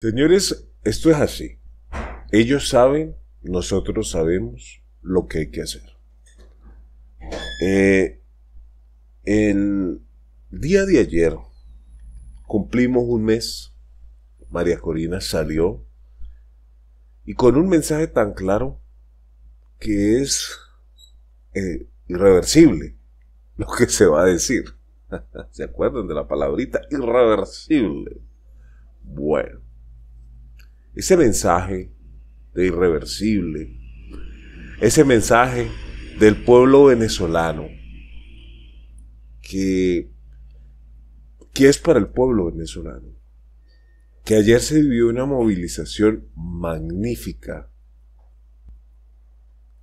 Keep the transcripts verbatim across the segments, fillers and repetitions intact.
Señores, esto es así. Ellos saben, nosotros sabemos lo que hay que hacer. Eh, el día de ayer cumplimos un mes. María Corina salió y con un mensaje tan claro que es eh, irreversible lo que se va a decir. ¿Se acuerdan de la palabrita? Irreversible. Bueno, ese mensaje de irreversible, ese mensaje del pueblo venezolano, que, que es para el pueblo venezolano, que ayer se vivió una movilización magnífica,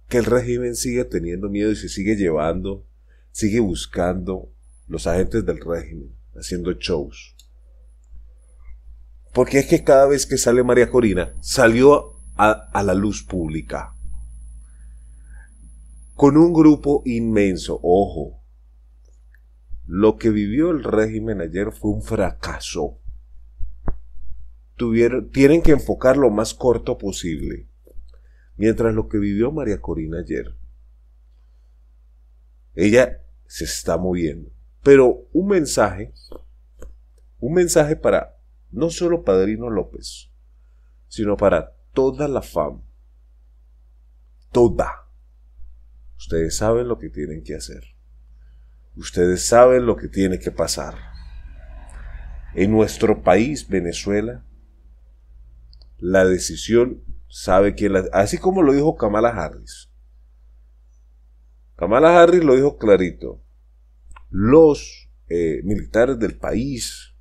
que el régimen sigue teniendo miedo y se sigue llevando, sigue buscando los agentes del régimen, haciendo shows. Porque es que cada vez que sale María Corina, salió a, a la luz pública. Con un grupo inmenso. Ojo, lo que vivió el régimen ayer fue un fracaso. Tuvieron, tienen que enfocar lo más corto posible. Mientras lo que vivió María Corina ayer, ella se está moviendo. Pero un mensaje, un mensaje para... no solo Padrino López, sino para toda la F A M. Toda. Ustedes saben lo que tienen que hacer. Ustedes saben lo que tiene que pasar. En nuestro país, Venezuela, la decisión sabe quién la... Así como lo dijo Kamala Harris. Kamala Harris lo dijo clarito. Los eh, militares del país...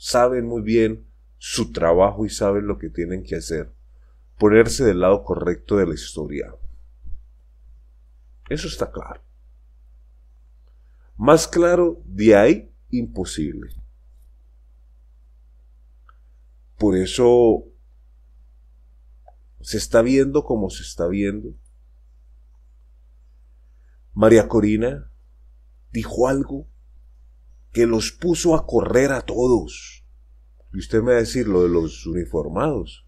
saben muy bien su trabajo y saben lo que tienen que hacer. Ponerse del lado correcto de la historia. Eso está claro. Más claro, de ahí, imposible. Por eso se está viendo como se está viendo. María Corina dijo algo que los puso a correr a todos. Y usted me va a decir lo de los uniformados,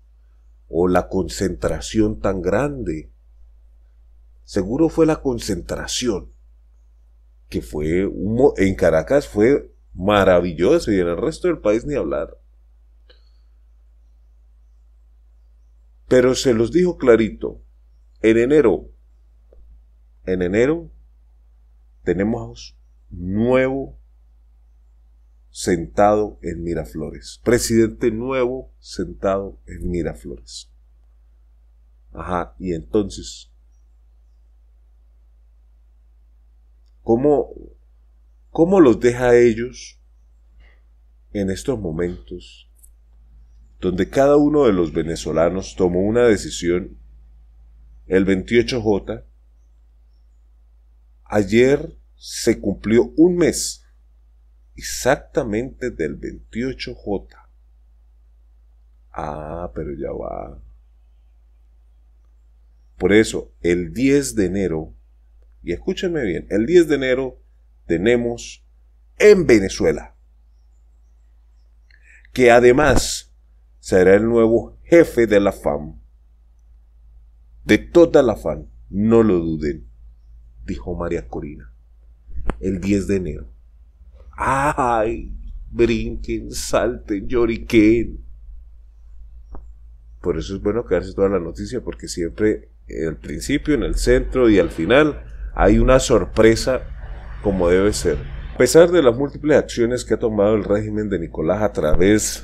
o la concentración tan grande. Seguro fue la concentración, que fue un, en Caracas fue maravilloso, y en el resto del país ni hablar. Pero se los dijo clarito, en enero, en enero tenemos nuevo sentado en Miraflores, presidente nuevo sentado en Miraflores. Ajá, y entonces, ¿cómo, cómo los deja a ellos en estos momentos donde cada uno de los venezolanos tomó una decisión? El veintiocho J, ayer se cumplió un mes exactamente del veintiocho J. Ah, pero ya va. Por eso, el diez de enero, y escúchenme bien, el diez de enero tenemos en Venezuela, que además será el nuevo jefe de la F A M, de toda la F A M, no lo duden, dijo María Corina, el diez de enero. ¡Ay! Brinquen, salten, lloriquen. Por eso es bueno quedarse toda la noticia, porque siempre al principio, en el centro y al final hay una sorpresa como debe ser. A pesar de las múltiples acciones que ha tomado el régimen de Nicolás a través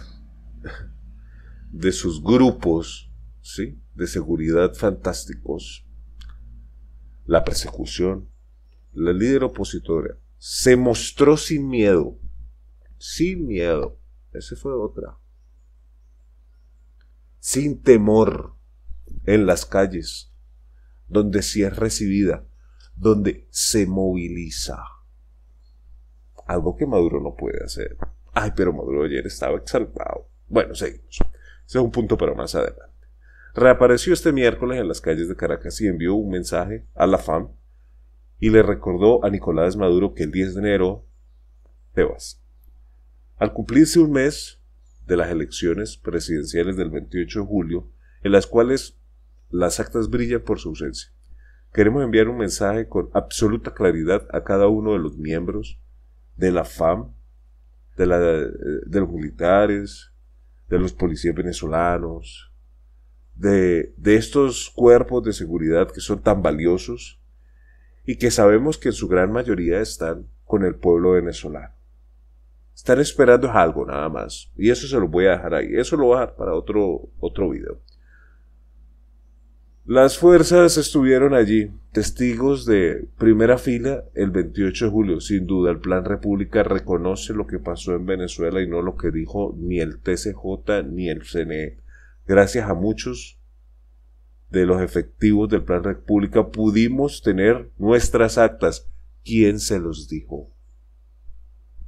de sus grupos, ¿sí?, de seguridad fantásticos, la persecución, la líder opositora se mostró sin miedo, sin miedo, esa fue otra, sin temor en las calles, donde sí es recibida, donde se moviliza, algo que Maduro no puede hacer. Ay, pero Maduro ayer estaba exaltado. Bueno, seguimos, ese es un punto para más adelante. Reapareció este miércoles en las calles de Caracas y envió un mensaje a la F A M, y le recordó a Nicolás Maduro que el diez de enero te vas. Al cumplirse un mes de las elecciones presidenciales del veintiocho de julio, en las cuales las actas brillan por su ausencia. Queremos enviar un mensaje con absoluta claridad a cada uno de los miembros de la F A M, de, la, de los militares, de los policías venezolanos, de, de estos cuerpos de seguridad que son tan valiosos y que sabemos que en su gran mayoría están con el pueblo venezolano. Están esperando algo nada más, y eso se lo voy a dejar ahí, eso lo voy a dejar para otro, otro video. Las fuerzas estuvieron allí, testigos de primera fila el veintiocho de julio. Sin duda, el Plan República reconoce lo que pasó en Venezuela y no lo que dijo ni el T S J ni el C N E. Gracias a muchos de los efectivos del Plan República pudimos tener nuestras actas. ¿Quién se los dijo?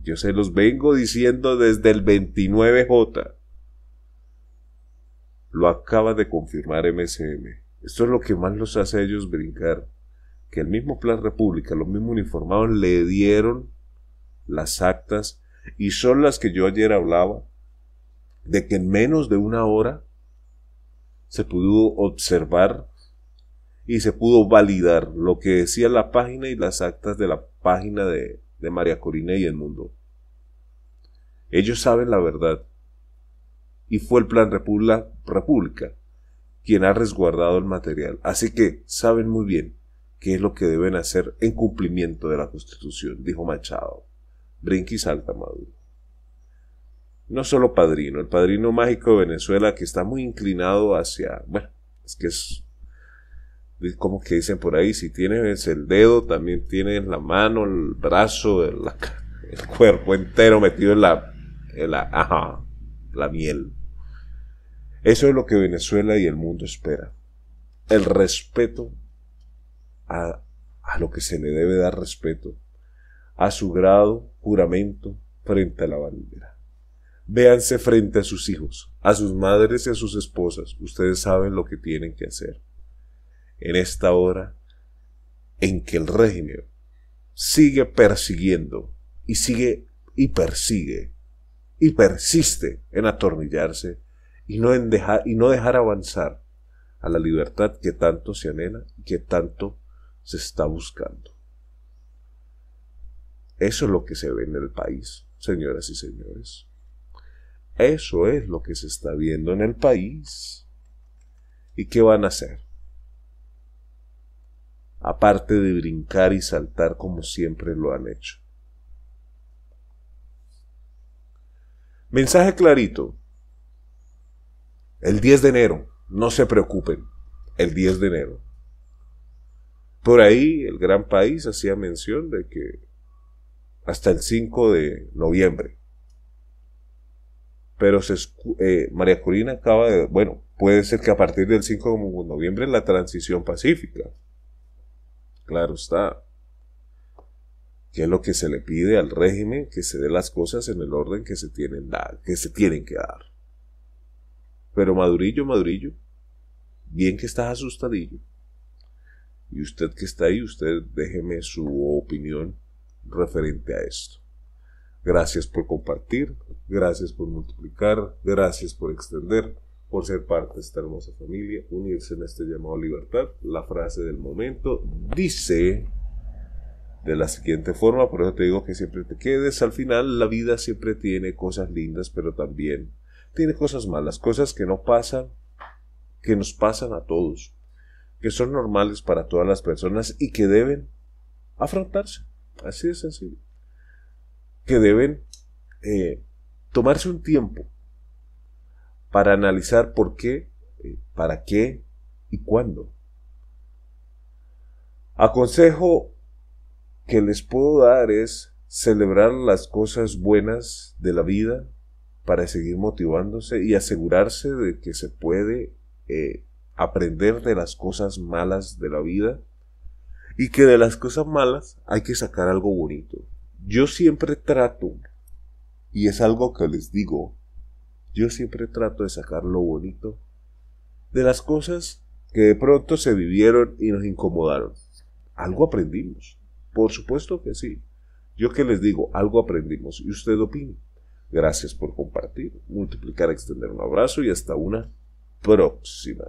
Yo se los vengo diciendo desde el veintinueve J. Lo acaba de confirmar M S M. Esto es lo que más los hace a ellos brincar, que el mismo Plan República, los mismos uniformados le dieron las actas, y son las que yo ayer hablaba, de que en menos de una hora se pudo observar y se pudo validar lo que decía la página y las actas de la página de, de María Corina y El Mundo. Ellos saben la verdad, y fue el Plan República, República quien ha resguardado el material, así que saben muy bien qué es lo que deben hacer en cumplimiento de la Constitución, dijo Machado, Brinquis Altamaduro. No solo Padrino, el Padrino mágico de Venezuela, que está muy inclinado hacia, bueno, es que es como que dicen por ahí, si tienes el dedo, también tienes la mano, el brazo, el, el cuerpo entero metido en la, en la, ajá, la miel. Eso es lo que Venezuela y el mundo espera. El respeto a, a lo que se le debe dar respeto, a su grado, juramento, frente a la bandera. Véanse frente a sus hijos, a sus madres y a sus esposas. Ustedes saben lo que tienen que hacer. En esta hora en que el régimen sigue persiguiendo y sigue y persigue y persiste en atornillarse, y no, en dejar, y no dejar avanzar a la libertad que tanto se anhela y que tanto se está buscando. Eso es lo que se ve en el país, señoras y señores. Eso es lo que se está viendo en el país. ¿Y qué van a hacer? Aparte de brincar y saltar como siempre lo han hecho. Mensaje clarito. El diez de enero, no se preocupen, el diez de enero. Por ahí el gran país hacía mención de que hasta el cinco de noviembre. Pero se, eh, María Corina acaba de, bueno, puede ser que a partir del cinco de noviembre la transición pacífica. Claro está. Que es lo que se le pide al régimen, que se dé las cosas en el orden que se tienen, da, que se tienen que dar. Pero Madurillo, Madurillo, bien que estás asustadillo. Y usted que está ahí, usted déjeme su opinión referente a esto. Gracias por compartir, gracias por multiplicar, gracias por extender, por ser parte de esta hermosa familia, unirse en este llamado a libertad. La frase del momento dice de la siguiente forma, por eso te digo que siempre te quedes. Al final, la vida siempre tiene cosas lindas, pero también tiene cosas malas, cosas que no pasan, que nos pasan a todos, que son normales para todas las personas y que deben afrontarse, así de sencillo, que deben eh, tomarse un tiempo para analizar por qué, eh, para qué y cuándo. Aconsejo que les puedo dar es celebrar las cosas buenas de la vida, para seguir motivándose y asegurarse de que se puede eh, aprender de las cosas malas de la vida, y que de las cosas malas hay que sacar algo bonito. Yo siempre trato, y es algo que les digo, yo siempre trato de sacar lo bonito de las cosas que de pronto se vivieron y nos incomodaron. Algo aprendimos, por supuesto que sí. Yo que les digo, algo aprendimos, y usted opina. Gracias por compartir, multiplicar, extender un abrazo y hasta una próxima.